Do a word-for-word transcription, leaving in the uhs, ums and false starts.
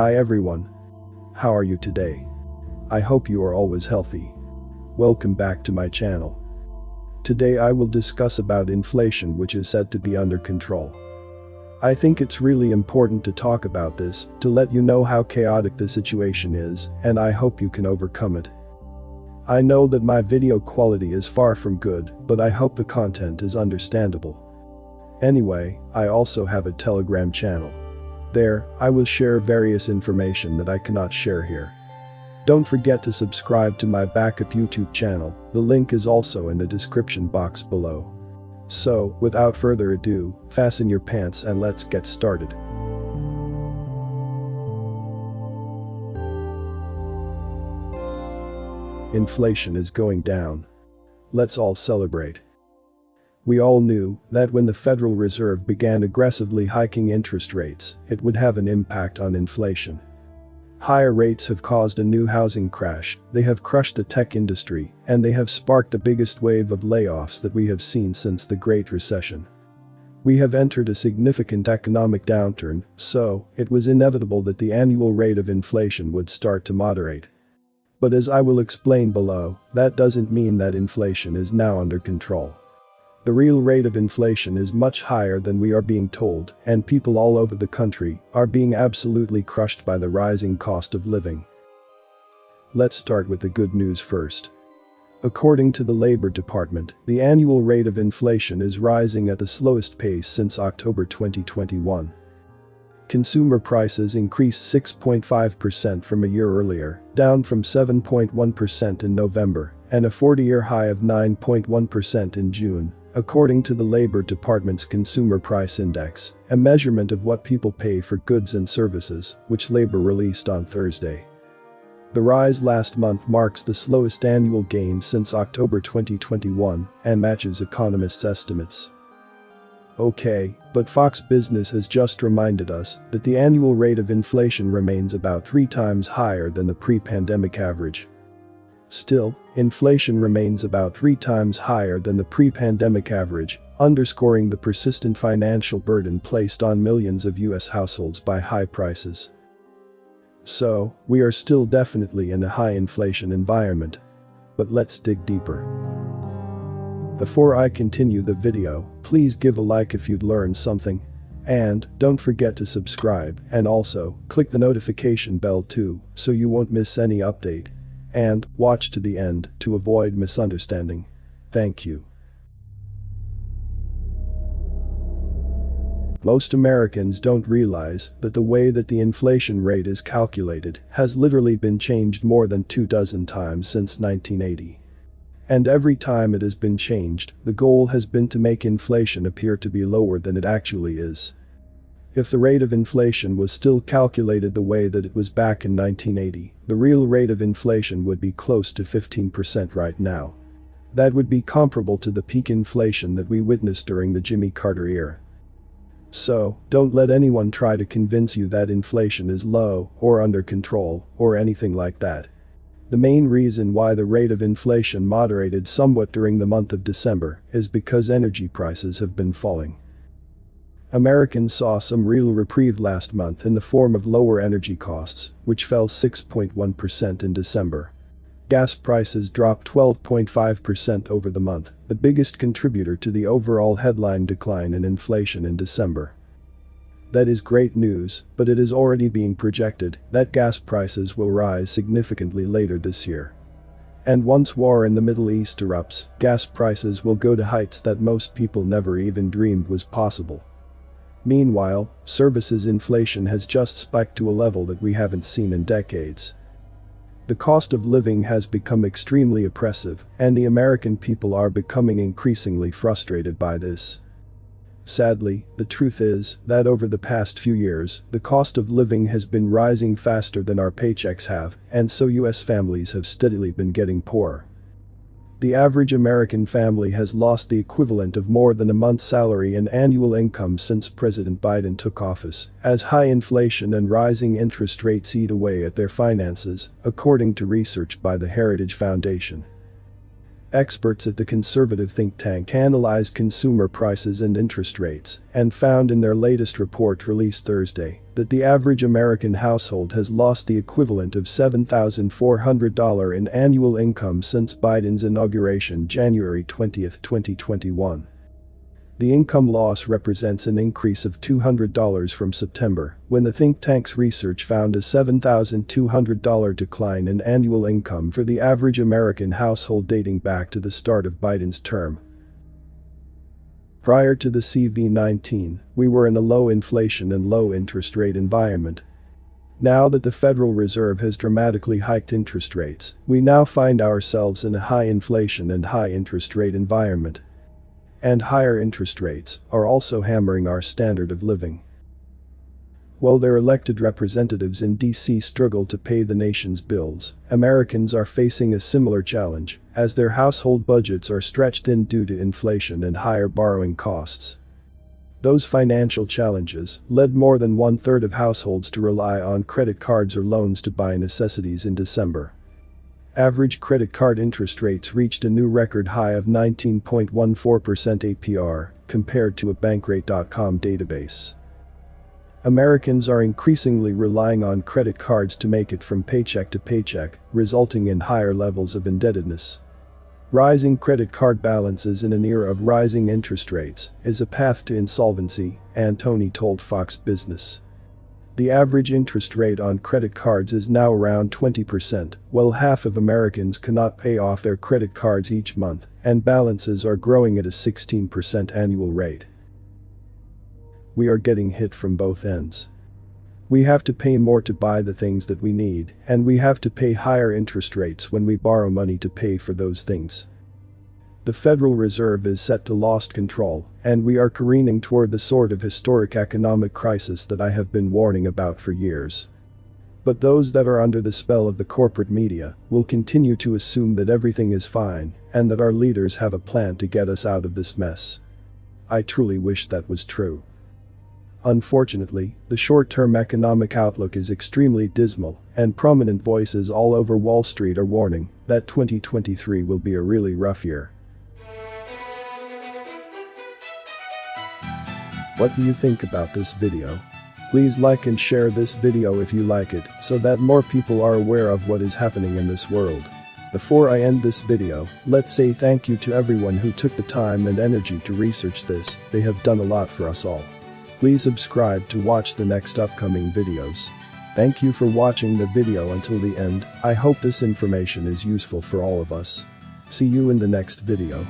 Hi everyone. How are you today? I hope you are always healthy. Welcome back to my channel. Today I will discuss about inflation, which is said to be under control. I think it's really important to talk about this to let you know how chaotic the situation is, and I hope you can overcome it. I know that my video quality is far from good, but I hope the content is understandable. Anyway, I also have a Telegram channel. There, I will share various information that I cannot share here. Don't forget to subscribe to my Backup YouTube channel, the link is also in the description box below. So, without further ado, fasten your pants and let's get started. Inflation is going down. Let's all celebrate. We all knew that when the Federal Reserve began aggressively hiking interest rates, it would have an impact on inflation. Higher rates have caused a new housing crash, they have crushed the tech industry, and they have sparked the biggest wave of layoffs that we have seen since the Great Recession. We have entered a significant economic downturn, so it was inevitable that the annual rate of inflation would start to moderate. But as I will explain below, that doesn't mean that inflation is now under control. The real rate of inflation is much higher than we are being told, and people all over the country are being absolutely crushed by the rising cost of living. Let's start with the good news first. According to the Labor Department, the annual rate of inflation is rising at the slowest pace since October twenty twenty-one. Consumer prices increased six point five percent from a year earlier, down from seven point one percent in November, and a forty-year high of nine point one percent in June. According to the Labor Department's Consumer Price Index, a measurement of what people pay for goods and services, which Labor released on Thursday. The rise last month marks the slowest annual gain since October twenty twenty-one and matches economists' estimates. Okay, but Fox Business has just reminded us that the annual rate of inflation remains about three times higher than the pre-pandemic average. Still, inflation remains about three times higher than the pre-pandemic average, underscoring the persistent financial burden placed on millions of U S households by high prices. So, we are still definitely in a high inflation environment. But let's dig deeper. Before I continue the video, please give a like if you'd learned something. And, don't forget to subscribe, and also, click the notification bell too, so you won't miss any update. And watch to the end to avoid misunderstanding. Thank you. Most Americans don't realize that the way that the inflation rate is calculated has literally been changed more than two dozen times since nineteen eighty. And every time it has been changed, the goal has been to make inflation appear to be lower than it actually is. If the rate of inflation was still calculated the way that it was back in nineteen eighty, the real rate of inflation would be close to fifteen percent right now. That would be comparable to the peak inflation that we witnessed during the Jimmy Carter era. So, don't let anyone try to convince you that inflation is low, or under control, or anything like that. The main reason why the rate of inflation moderated somewhat during the month of December is because energy prices have been falling. Americans saw some real reprieve last month in the form of lower energy costs, which fell six point one percent in December. Gas prices dropped twelve point five percent over the month, the biggest contributor to the overall headline decline in inflation in December. That is great news, but it is already being projected that gas prices will rise significantly later this year. And once war in the Middle East erupts, gas prices will go to heights that most people never even dreamed was possible. Meanwhile, services inflation has just spiked to a level that we haven't seen in decades. The cost of living has become extremely oppressive, and the American people are becoming increasingly frustrated by this. Sadly, the truth is that over the past few years, the cost of living has been rising faster than our paychecks have, and so U S families have steadily been getting poorer. The average American family has lost the equivalent of more than a month's salary in annual income since President Biden took office, as high inflation and rising interest rates eat away at their finances, according to research by the Heritage Foundation. Experts at the conservative think tank analyzed consumer prices and interest rates and found in their latest report released Thursday that the average American household has lost the equivalent of seven thousand four hundred dollars in annual income since Biden's inauguration January twentieth, twenty twenty-one. The income loss represents an increase of two hundred dollars from September, when the think tank's research found a seven thousand two hundred dollars decline in annual income for the average American household dating back to the start of Biden's term. Prior to the C V nineteen, we were in a low inflation and low interest rate environment. Now that the Federal Reserve has dramatically hiked interest rates, we now find ourselves in a high inflation and high interest rate environment. And higher interest rates are also hammering our standard of living. While their elected representatives in D C struggle to pay the nation's bills, Americans are facing a similar challenge, as their household budgets are stretched thin due to inflation and higher borrowing costs. Those financial challenges led more than one-third of households to rely on credit cards or loans to buy necessities in December. Average credit card interest rates reached a new record high of nineteen point one four percent A P R, compared to a Bankrate dot com database. Americans are increasingly relying on credit cards to make it from paycheck to paycheck, resulting in higher levels of indebtedness. Rising credit card balances in an era of rising interest rates is a path to insolvency, Antony told Fox Business. The average interest rate on credit cards is now around twenty percent, while half of Americans cannot pay off their credit cards each month, and balances are growing at a sixteen percent annual rate. We are getting hit from both ends. We have to pay more to buy the things that we need, and we have to pay higher interest rates when we borrow money to pay for those things. The Federal Reserve is set to lose control, and we are careening toward the sort of historic economic crisis that I have been warning about for years. But those that are under the spell of the corporate media will continue to assume that everything is fine and that our leaders have a plan to get us out of this mess. I truly wish that was true. Unfortunately, the short-term economic outlook is extremely dismal, and prominent voices all over Wall Street are warning that twenty twenty-three will be a really rough year. What do you think about this video? Please like and share this video if you like it, so that more people are aware of what is happening in this world. Before I end this video, let's say thank you to everyone who took the time and energy to research this. They have done a lot for us all. Please subscribe to watch the next upcoming videos. Thank you for watching the video until the end. I hope this information is useful for all of us. See you in the next video.